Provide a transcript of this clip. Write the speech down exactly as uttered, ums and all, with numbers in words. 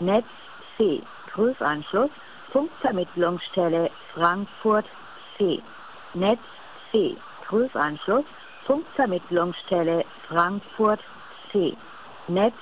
Netz C, Prüfanschluss, Funkvermittlungsstelle Frankfurt C, Netz C, Prüfanschluss, Funkvermittlungsstelle Frankfurt C, Netz